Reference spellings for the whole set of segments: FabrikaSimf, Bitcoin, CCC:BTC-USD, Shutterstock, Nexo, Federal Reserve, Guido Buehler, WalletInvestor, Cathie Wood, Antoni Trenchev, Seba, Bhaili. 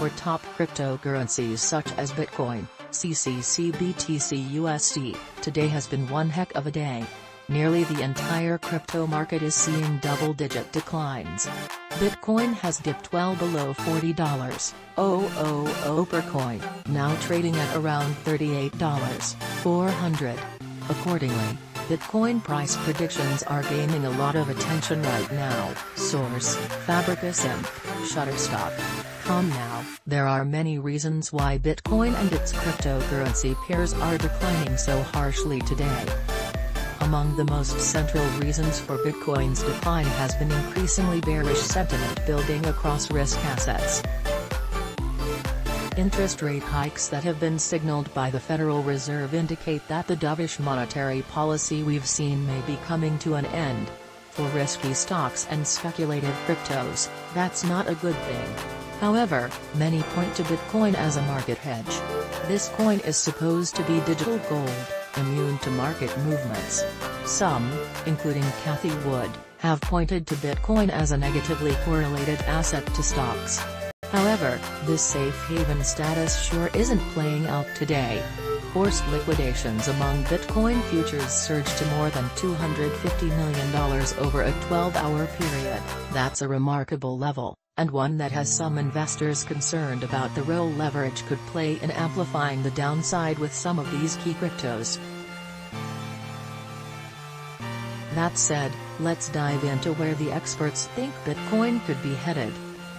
for top cryptocurrencies such as Bitcoin, CCC:BTC-USD, today has been one heck of a day. Nearly the entire crypto market is seeing double-digit declines. Bitcoin has dipped well below $40,000 per coin, now trading at around $38,400. Accordingly, Bitcoin price predictions are gaining a lot of attention right now. Source: FabrikaSimf, Shutterstock.com. Now, there are many reasons why Bitcoin and its cryptocurrency pairs are declining so harshly today. Among the most central reasons for Bitcoin's decline has been increasingly bearish sentiment building across risk assets. Interest rate hikes that have been signaled by the Federal Reserve indicate that the dovish monetary policy we've seen may be coming to an end. For risky stocks and speculative cryptos, that's not a good thing. However, many point to Bitcoin as a market hedge. This coin is supposed to be digital gold, immune to market movements. Some, including Cathie Wood, have pointed to Bitcoin as a negatively correlated asset to stocks. However, this safe haven status sure isn't playing out today. Forced liquidations among Bitcoin futures surged to more than $250 million over a 12-hour period. That's a remarkable level, and one that has some investors concerned about the role leverage could play in amplifying the downside with some of these key cryptos. That said, let's dive into where the experts think Bitcoin could be headed.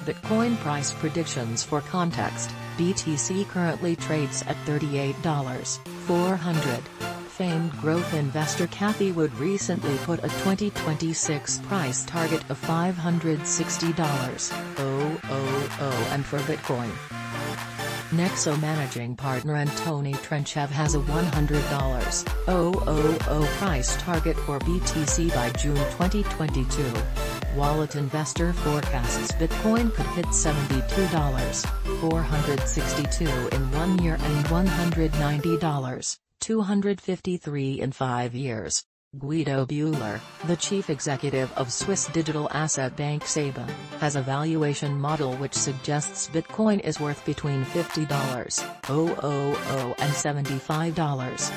Bitcoin price predictions for context: BTC currently trades at $38,400. Famed growth investor Cathie Wood recently put a 2026 price target of $560,000 and for Bitcoin. Nexo managing partner Antoni Trenchev has a $100,000 price target for BTC by June 2022. WalletInvestor forecasts Bitcoin could hit $72,462 in 1 year and $190,253 in 5 years. Guido Buehler, the chief executive of Swiss digital asset bank Seba, has a valuation model which suggests Bitcoin is worth between $50,000 and $75,000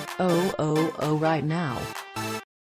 right now.